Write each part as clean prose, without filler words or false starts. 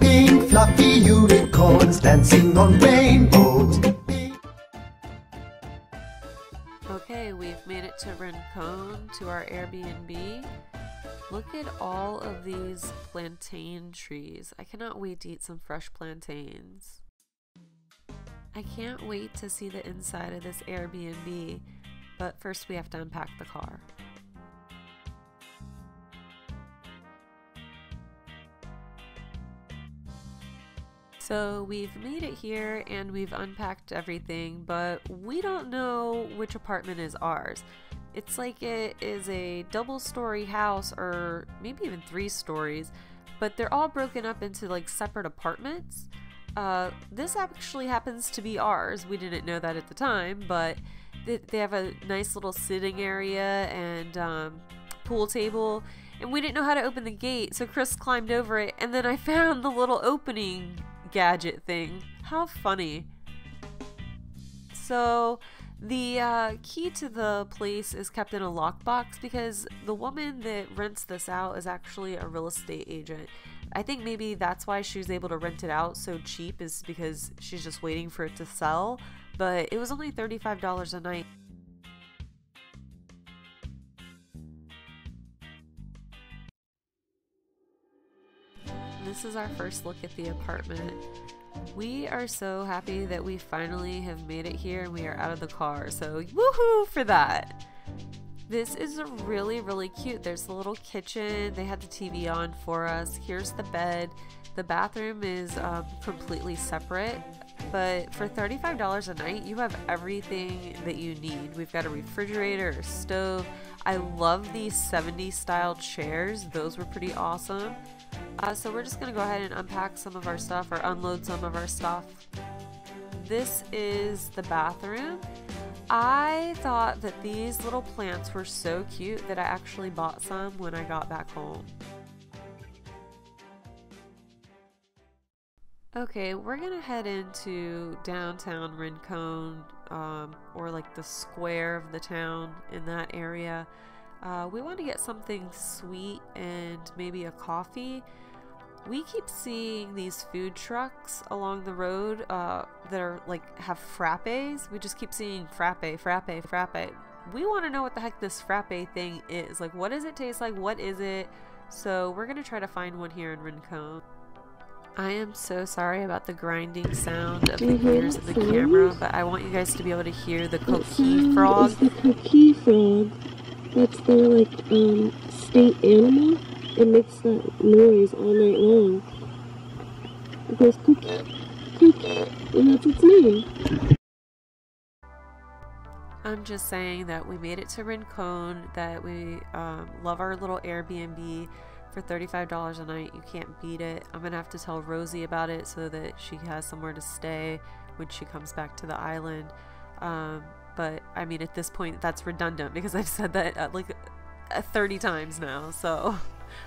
Pink fluffy unicorns dancing on rainbows. Okay, we've made it to Rincon, to our Airbnb. Look at all of these plantain trees. I cannot wait to eat some fresh plantains. I can't wait to see the inside of this Airbnb, but first we have to unpack the car. So we've made it here and we've unpacked everything, but we don't know which apartment is ours. It's like it is a double-story house, or maybe even 3 stories, but they're all broken up into like separate apartments. This actually happens to be ours. We didn't know that at the time, but they have a nice little sitting area and pool table, and we didn't know how to open the gate, so Chris climbed over it, and then I found the little opening gadget thing. How funny. So the key to the place is kept in a lockbox because the woman that rents this out is actually a real estate agent. I think maybe that's why she was able to rent it out so cheap, is because she's just waiting for it to sell, but it was only $35 a night. This is our first look at the apartment. We are so happy that we finally have made it here and we are out of the car, so woohoo for that! This is really cute. There's the little kitchen, they had the TV on for us. Here's the bed. The bathroom is completely separate, but for $35 a night you have everything that you need. We've got a refrigerator, a stove. I love these 70s style chairs, those were pretty awesome. So we're just going to go ahead and unpack some of our stuff, or unload some of our stuff. This is the bathroom. I thought that these little plants were so cute that I actually bought some when I got back home. Okay, we're going to head into downtown Rincon, or like the square of the town in that area. We want to get something sweet and maybe a coffee. We keep seeing these food trucks along the road that are like have frappes. We just keep seeing frappe. We want to know what the heck this frappe thing is. Like, what does it taste like? What is it? So we're going to try to find one here in Rincon. I am so sorry about the grinding sound of the ears of the camera, but I want you guys to be able to hear the coquille frog. It's the coquille frog. That's their like state animal. It makes that noise all night long. It goes cuckoo, cuckoo, and that's its name. I'm just saying that we made it to Rincon, that we love our little Airbnb for $35 a night. You can't beat it. I'm gonna have to tell Rosie about it so that she has somewhere to stay when she comes back to the island. But I mean, at this point that's redundant because I've said that like 30 times now, so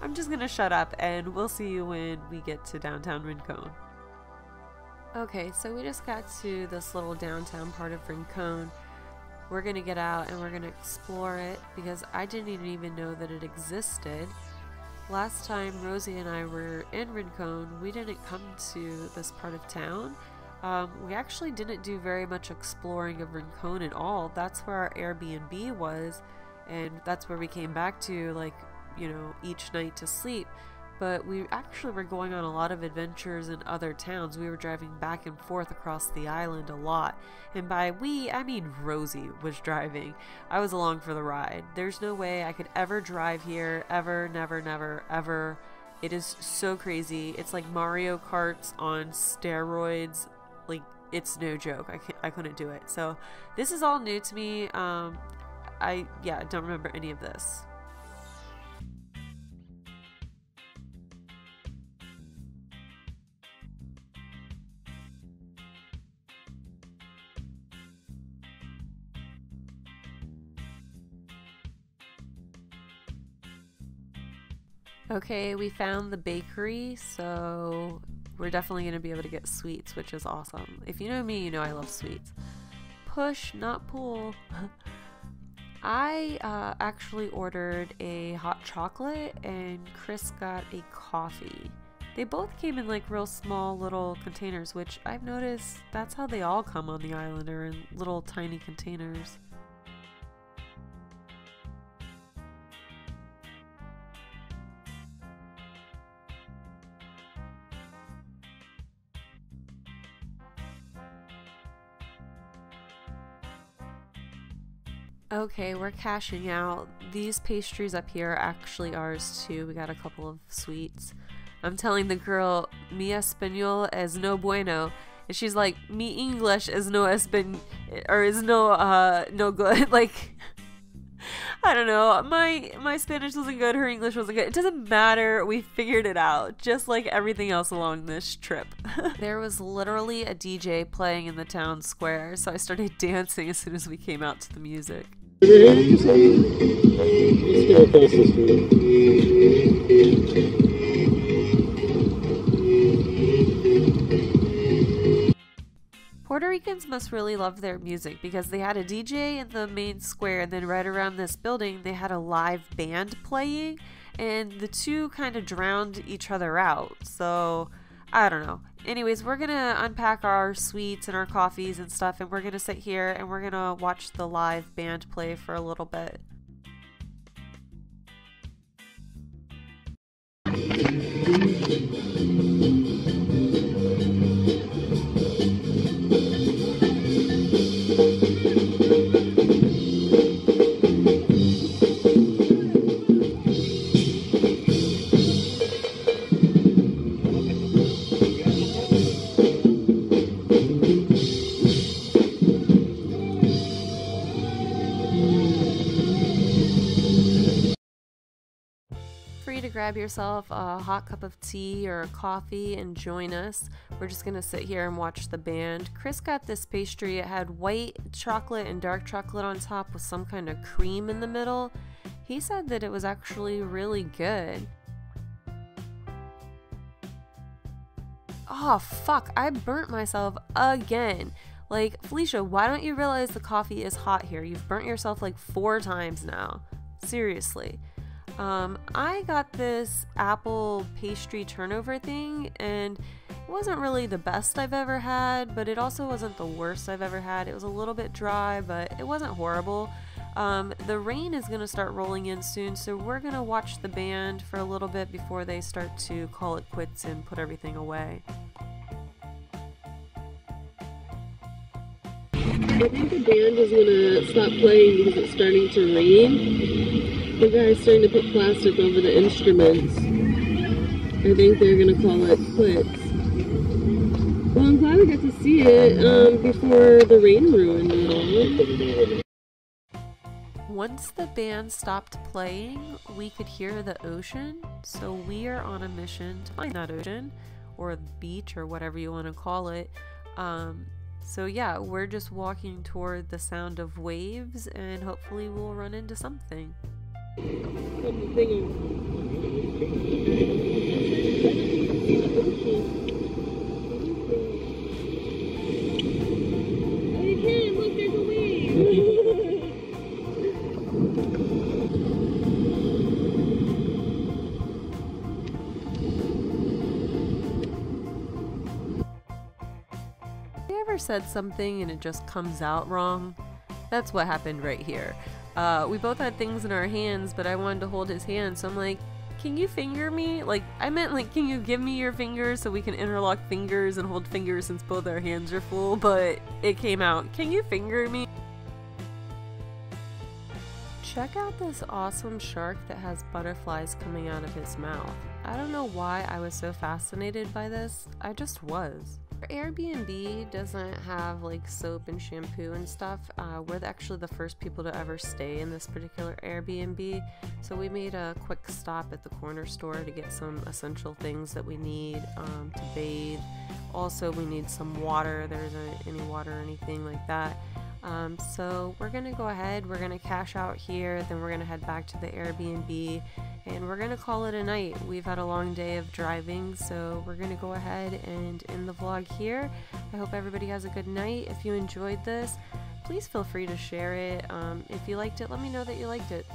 I'm just gonna shut up and we'll see you when we get to downtown Rincon. Okay, so we just got to this little downtown part of Rincon. We're gonna get out and we're gonna explore it because I didn't even know that it existed. Last time Rosie and I were in Rincon, we didn't come to this part of town. We actually didn't do very much exploring of Rincon at all. That's where our Airbnb was, and that's where we came back to, like, you know, each night to sleep. But we actually were going on a lot of adventures in other towns. We were driving back and forth across the island a lot. And by we, I mean Rosie was driving. I was along for the ride. There's no way I could ever drive here, ever, never, never, ever. It is so crazy. It's like Mario Karts on steroids. Like, it's no joke. I couldn't do it. So this is all new to me. I don't remember any of this. Okay, we found the bakery, so we're definitely going to be able to get sweets, which is awesome. If you know me, you know I love sweets. Push, not pull. I actually ordered a hot chocolate and Chris got a coffee. They both came in like real small little containers, which I've noticed that's how they all come on the island, are in little tiny containers. Okay, we're cashing out. These pastries up here are actually ours too. We got a couple of sweets. I'm telling the girl, mi español es no bueno, and she's like, mi English is no no good. Like, I don't know. My Spanish wasn't good. Her English wasn't good. It doesn't matter. We figured it out, just like everything else along this trip. There was literally a DJ playing in the town square, so I started dancing as soon as we came out to the music. Puerto Ricans must really love their music, because they had a DJ in the main square, and then right around this building they had a live band playing, and the two kind of drowned each other out, so I don't know. Anyways, we're gonna unpack our sweets and our coffees and stuff, and we're gonna sit here and we're gonna watch the live band play for a little bit. Grab yourself a hot cup of tea or a coffee and join us. We're just gonna sit here and watch the band. Chris got this pastry. It had white chocolate and dark chocolate on top with some kind of cream in the middle. He said that it was actually really good. Oh fuck, I burnt myself again. Like, Felicia, why don't you realize the coffee is hot here? You've burnt yourself like 4 times now. Seriously. I got this apple pastry turnover thing, and it wasn't really the best I've ever had, but it also wasn't the worst I've ever had. It was a little bit dry, but it wasn't horrible. The rain is going to start rolling in soon, so we're going to watch the band for a little bit before they start to call it quits and put everything away. I think the band is going to stop playing because it's starting to rain. The guy's starting to put plastic over the instruments. I think they're gonna call it quits. Well, I'm glad we got to see it before the rain ruined it all. Once the band stopped playing, we could hear the ocean, so we are on a mission to find that ocean, or the beach, or whatever you want to call it. So yeah, we're just walking toward the sound of waves, and hopefully we'll run into something. Look, there's a wave. Have you ever said something and it just comes out wrong? That's what happened right here. We both had things in our hands, but I wanted to hold his hand, so I'm like, can you finger me? Like, I meant like, can you give me your fingers so we can interlock fingers and hold fingers since both our hands are full, but it came out, can you finger me? Check out this awesome shark that has butterflies coming out of his mouth. I don't know why I was so fascinated by this, I just was. Airbnb doesn't have like soap and shampoo and stuff. We're actually the first people to ever stay in this particular Airbnb, so we made a quick stop at the corner store to get some essential things that we need to bathe. Also, we need some water. There isn't any water or anything like that. So we're gonna go ahead, we're gonna cash out here, then we're gonna head back to the Airbnb, and we're gonna call it a night. We've had a long day of driving, so we're gonna go ahead and end the vlog here. I hope everybody has a good night. If you enjoyed this, please feel free to share it. If you liked it, let me know that you liked it.